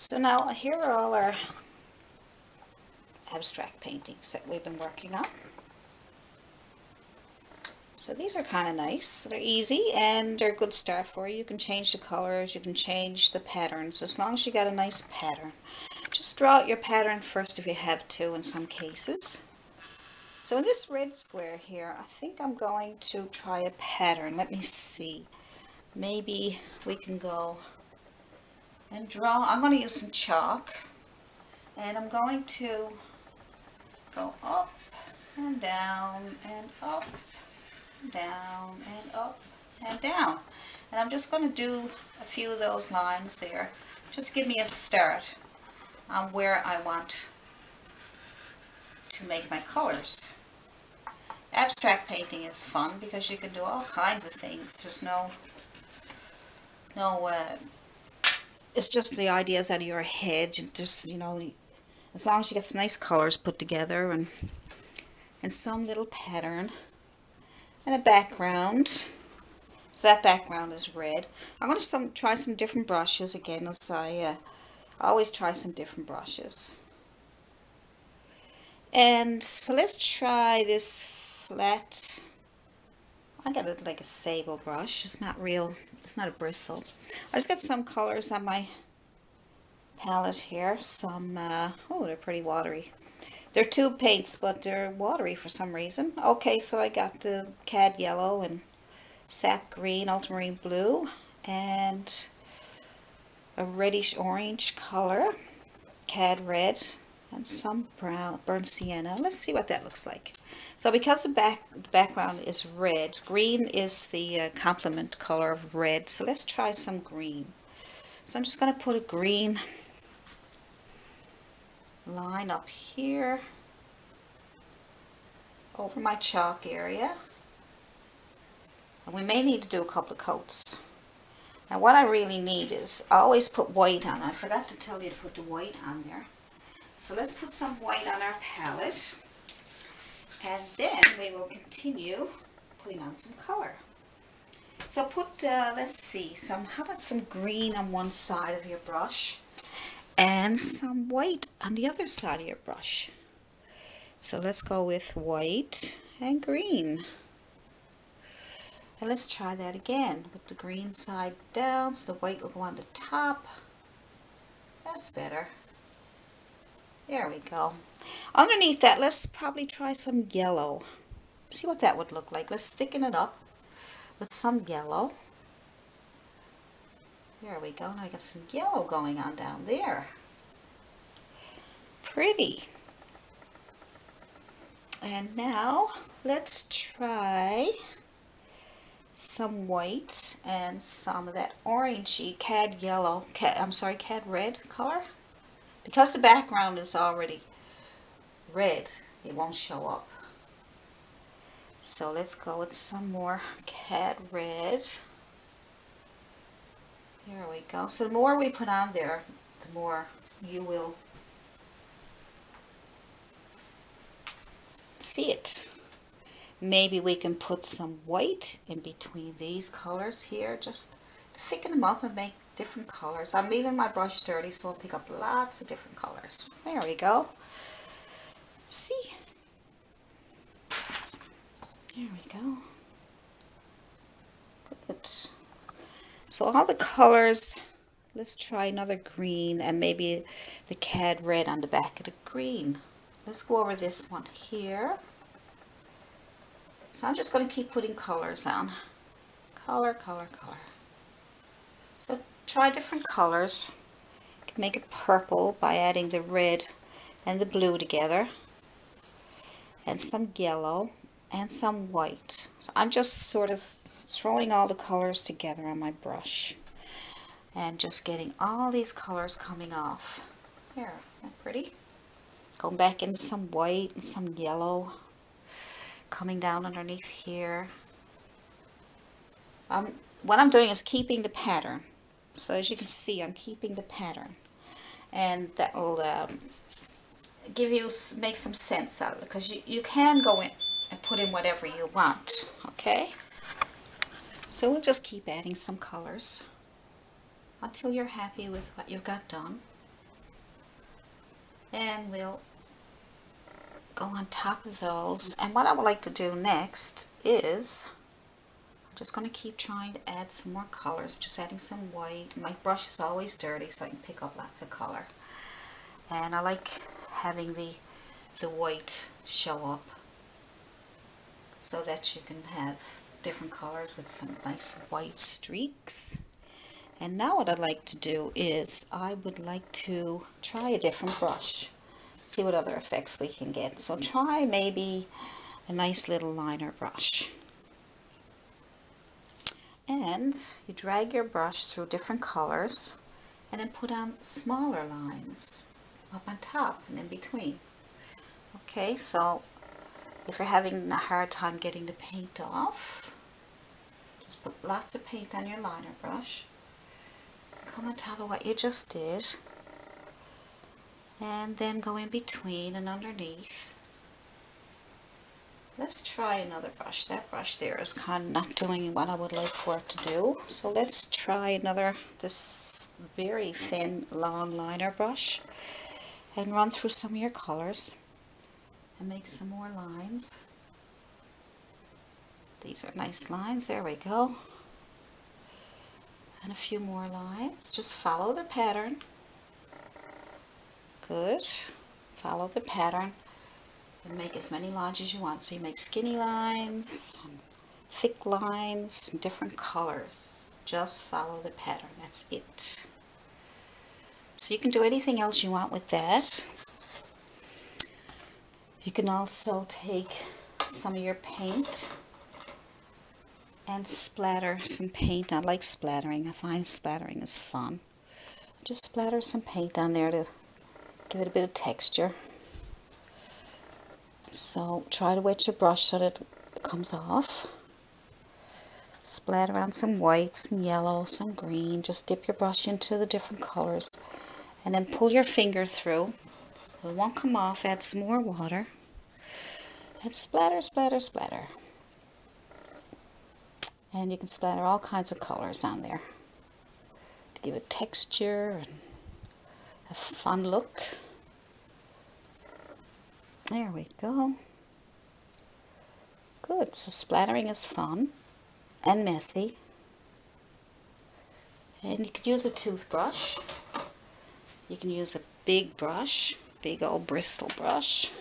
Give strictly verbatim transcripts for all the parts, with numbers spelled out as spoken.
So now here are all our abstract paintings that we've been working on. So these are kind of nice. They're easy and they're a good start for you. You can change the colors, you can change the patterns, as long as you got a nice pattern. Just draw out your pattern first if you have to in some cases. So in this red square here, I think I'm going to try a pattern. Let me see. Maybe we can go and draw. I'm going to use some chalk and I'm going to go up and down and up, down and up and down, and I'm just going to do a few of those lines there. Just give me a start on where I want to make my colors. Abstract painting is fun because you can do all kinds of things. There's no no uh, it's just the ideas out of your head. You just, you know, as long as you get some nice colors put together and and some little pattern and a background. So that background is red. I'm going to some, try some different brushes again, as I uh, always try some different brushes. And so let's try this flat. I got it like a sable brush. It's not real. It's not a bristle. I just got some colors on my palette here. Some uh, oh, they're pretty watery. They're tube paints, but they're watery for some reason. Okay, so I got the cad yellow and sap green, ultramarine blue, and a reddish orange color, cad red, and some brown, burnt sienna. Let's see what that looks like. So because the back the background is red, green is the uh, complement color of red. So let's try some green. So I'm just going to put a green line up here over my chalk area, and we may need to do a couple of coats. Now what I really need is, I always put white on. I forgot to tell you to put the white on there. So let's put some white on our palette and then we will continue putting on some color. So put uh, let's see, some how about some green on one side of your brush and some white on the other side of your brush. So let's go with white and green. And let's try that again. Put the green side down so the white will go on the top. That's better. There we go. Underneath that, let's probably try some yellow. See what that would look like. Let's thicken it up with some yellow. There we go. Now I got some yellow going on down there. Pretty. And now let's try some white and some of that orangey cad yellow. Cad, I'm sorry, cad red color. Because the background is already red, it won't show up. So let's go with some more cad red. There we go. So the more we put on there, the more you will see it. Maybe we can put some white in between these colors here, just thicken them up and make different colors. I'm leaving my brush dirty, so I'll pick up lots of different colors. There we go. See? There we go. Good. So all the colors, let's try another green and maybe the cad red on the back of the green. Let's go over this one here. So I'm just going to keep putting colors on. Color, color, color. So try different colors. You can make it purple by adding the red and the blue together. And some yellow and some white. So I'm just sort of throwing all the colors together on my brush and just getting all these colors coming off. There, isn't that pretty? Going back into some white and some yellow coming down underneath here. Um, what I'm doing is keeping the pattern. So as you can see, I'm keeping the pattern, and that will um, give you make some sense out of it, because you, you can go in and put in whatever you want, okay? So we'll just keep adding some colors until you're happy with what you've got done. and we'll go on top of those. And what I would like to do next is I'm just going to keep trying to add some more colors. I'm just adding some white. My brush is always dirty, so I can pick up lots of color, and I like having the the white show up so that you can have different colors with some nice white streaks. And now what I'd like to do is I would like to try a different brush, see what other effects we can get. So try maybe a nice little liner brush, and you drag your brush through different colors and then put on smaller lines up on top and in between. Okay, so if you're having a hard time getting the paint off, just put lots of paint on your liner brush. Come on top of what you just did, and then go in between and underneath. Let's try another brush. That brush there is kind of not doing what I would like for it to do. So let's try another, this very thin, long liner brush, and run through some of your colors and make some more lines. These are nice lines. There we go. And a few more lines. Just follow the pattern. Good. Follow the pattern and make as many lines as you want. So you make skinny lines, thick lines, different colors. Just follow the pattern. That's it. So you can do anything else you want with that. You can also take some of your paint and splatter some paint. I like splattering. I find splattering is fun. Just splatter some paint on there to give it a bit of texture. So try to wet your brush so that it comes off. Splatter on some white, some yellow, some green. Just dip your brush into the different colors and then pull your finger through. It won't come off. Add some more water and splatter, splatter, splatter. And you can splatter all kinds of colors on there to give it texture and a fun look. There we go. Good. So splattering is fun and messy. And you could use a toothbrush. You can use a big brush, big old bristle brush.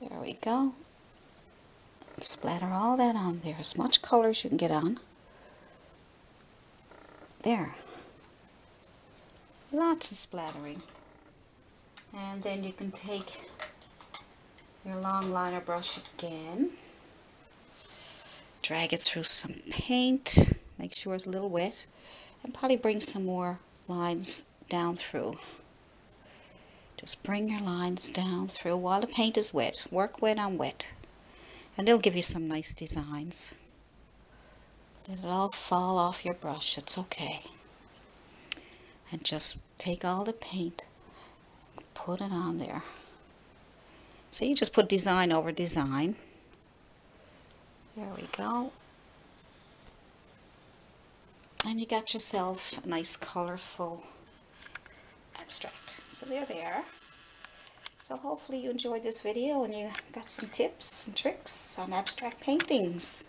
There we go. Splatter all that on there, as much color as you can get on there. Lots of splattering. And then you can take your long liner brush again, drag it through some paint, make sure it's a little wet, and probably bring some more lines down through. Just bring your lines down through while the paint is wet. Work wet on wet. And it'll give you some nice designs. Let it all fall off your brush, it's okay. And just take all the paint, put it on there. So you just put design over design. There we go. And you got yourself a nice colorful abstract. So there they are. So hopefully you enjoyed this video and you got some tips and tricks on abstract paintings.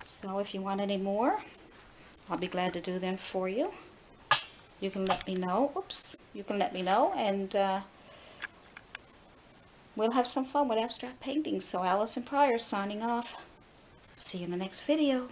So if you want any more, I'll be glad to do them for you. You can let me know. Oops, you can let me know, and uh, we'll have some fun with abstract paintings. So Allison Pryor signing off. See you in the next video.